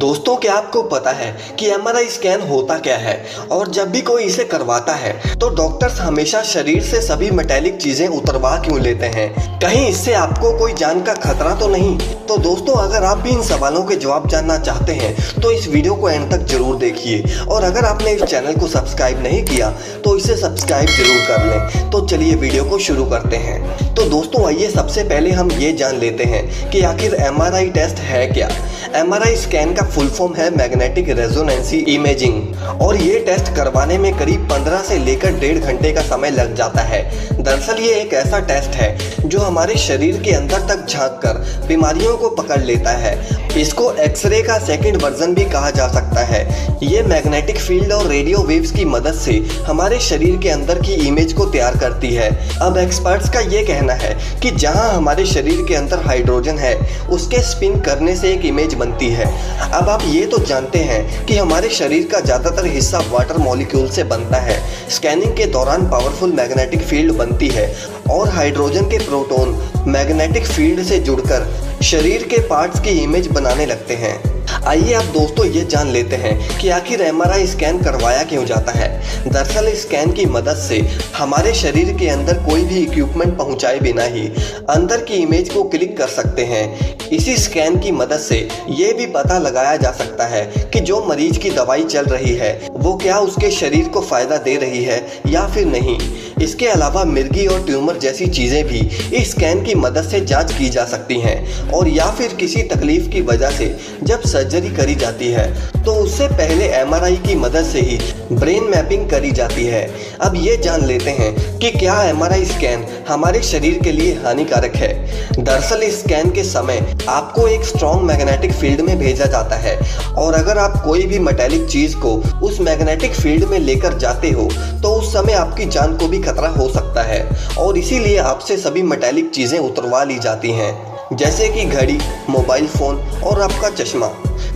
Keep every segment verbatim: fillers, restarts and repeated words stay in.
दोस्तों, क्या आपको पता है कि एमआरआई स्कैन होता क्या है? और जब भी कोई इसे करवाता है तो डॉक्टर्स हमेशा शरीर से सभी मेटालिक चीजें उतरवा क्यों लेते हैं? कहीं इससे आपको कोई जान का खतरा तो नहीं? तो दोस्तों, अगर आप भी इन सवालों के जवाब जानना चाहते हैं तो इस वीडियो को एंड तक जरूर देखिए, और अगर आपने इस चैनल को सब्सक्राइब नहीं किया तो इसे सब्सक्राइब जरूर कर लें। तो चलिए वीडियो को शुरू करते हैं। तो दोस्तों, आइए सबसे पहले हम ये जान लेते हैं कि आखिर एमआरआई टेस्ट है क्या। एमआरआई स्कैन का फुल फॉर्म है मैग्नेटिक रेजोनेंसी इमेजिंग, और ये टेस्ट करवाने में करीब पंद्रह से लेकर डेढ़ घंटे का समय लग जाता है। दरअसल ये एक ऐसा टेस्ट है जो हमारे शरीर के अंदर तक झाँक कर बीमारियों को पकड़ लेता है। इसको एक्सरे का सेकंड वर्जन भी कहा जा सकता है। ये मैग्नेटिक फील्ड और रेडियो वेव्स की मदद से हमारे शरीर के अंदर की इमेज को तैयार करती है। अब एक्सपर्ट्स का ये कहना है कि जहां हमारे शरीर के अंदर हाइड्रोजन है, उसके स्पिन करने से एक इमेज बनती है। अब आप ये तो जानते हैं कि हमारे शरीर का ज़्यादातर हिस्सा वाटर मॉलिक्यूल से बनता है। स्कैनिंग के दौरान पावरफुल मैग्नेटिक फील्ड बनती है और हाइड्रोजन के प्रोटोन मैग्नेटिक फील्ड से जुड़कर शरीर के पार्ट्स की इमेज बनाने लगते हैं। आइए आप दोस्तों ये जान लेते हैं कि आखिर एमआरआई स्कैन करवाया क्यों जाता है। दरअसल इस स्कैन की मदद से हमारे शरीर के अंदर कोई भी इक्विपमेंट पहुंचाए बिना ही अंदर की इमेज को क्लिक कर सकते हैं। इसी स्कैन की मदद से ये भी पता लगाया जा सकता है कि जो मरीज की दवाई चल रही है वो क्या उसके शरीर को फ़ायदा दे रही है या फिर नहीं। इसके अलावा मिर्गी और ट्यूमर जैसी चीज़ें भी इस स्कैन की मदद से जांच की जा सकती हैं, और या फिर किसी तकलीफ की वजह से जब सर्जरी करी जाती है तो उससे पहले एमआरआई की मदद से ही ब्रेन मैपिंग करी जाती है। अब ये जान लेते हैं कि क्या एमआरआई स्कैन हमारे शरीर के लिए हानिकारक है। दरअसल इस स्कैन के समय आपको एक स्ट्रॉन्ग मैग्नेटिक फील्ड में भेजा जाता है, और अगर आप कोई भी मेटेलिक चीज़ को उस मैग्नेटिक फील्ड में लेकर जाते हो तो उस समय आपकी जान को भी खतरा हो सकता है, और इसीलिए आपसे सभी मेटेलिक चीज़ें उतरवा ली जाती हैं, जैसे कि घड़ी, मोबाइल फ़ोन और आपका चश्मा।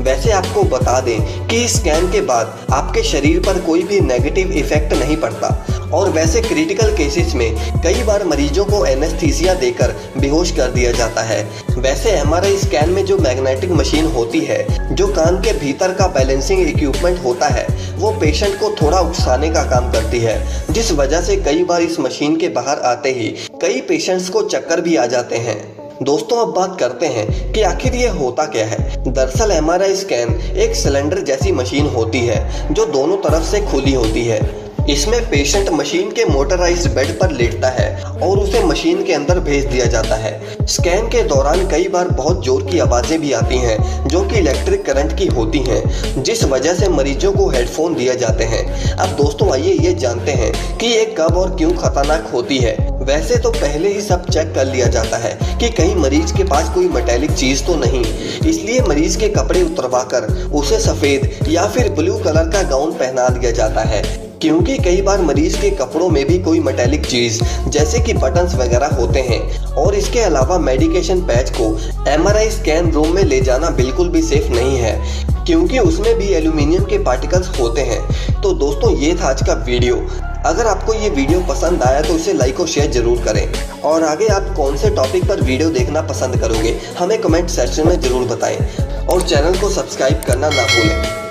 वैसे आपको बता दें कि इस स्कैन के बाद आपके शरीर पर कोई भी नेगेटिव इफ़ेक्ट नहीं पड़ता, और वैसे क्रिटिकल केसेस में कई बार मरीजों को एनेस्थीसिया देकर बेहोश कर दिया जाता है। वैसे एमआरआई स्कैन में जो मैग्नेटिक मशीन होती है, जो कान के भीतर का बैलेंसिंग इक्विपमेंट होता है, वो पेशेंट को थोड़ा उकसाने का काम करती है, जिस वजह से कई बार इस मशीन के बाहर आते ही कई पेशेंट्स को चक्कर भी आ जाते हैं। दोस्तों, अब बात करते हैं कि आखिर ये होता क्या है। दरअसल एमआरआई स्कैन एक सिलेंडर जैसी मशीन होती है जो दोनों तरफ से खुली होती है। इसमें पेशेंट मशीन के मोटराइज्ड बेड पर लेटता है और उसे मशीन के अंदर भेज दिया जाता है। स्कैन के दौरान कई बार बहुत जोर की आवाज़ें भी आती हैं जो कि इलेक्ट्रिक करंट की होती हैं, जिस वजह से मरीजों को हेडफोन दिए जाते हैं। अब दोस्तों, आइए ये जानते हैं कि ये कब और क्यों खतरनाक होती है। वैसे तो पहले ही सब चेक कर लिया जाता है कि कहीं मरीज के पास कोई मेटेलिक चीज़ तो नहीं, इसलिए मरीज के कपड़े उतरवाकर उसे सफ़ेद या फिर ब्लू कलर का गाउन पहना दिया जाता है, क्योंकि कई बार मरीज के कपड़ों में भी कोई मेटेलिक चीज़ जैसे कि बटन्स वगैरह होते हैं। और इसके अलावा मेडिकेशन पैच को एमआरआई स्कैन रूम में ले जाना बिल्कुल भी सेफ नहीं है, क्योंकि उसमें भी एल्यूमिनियम के पार्टिकल्स होते हैं। तो दोस्तों, ये था आज का वीडियो। अगर आपको ये वीडियो पसंद आया तो इसे लाइक और शेयर जरूर करें, और आगे आप कौन से टॉपिक पर वीडियो देखना पसंद करोगे हमें कमेंट सेक्शन में ज़रूर बताएं, और चैनल को सब्सक्राइब करना ना भूलें।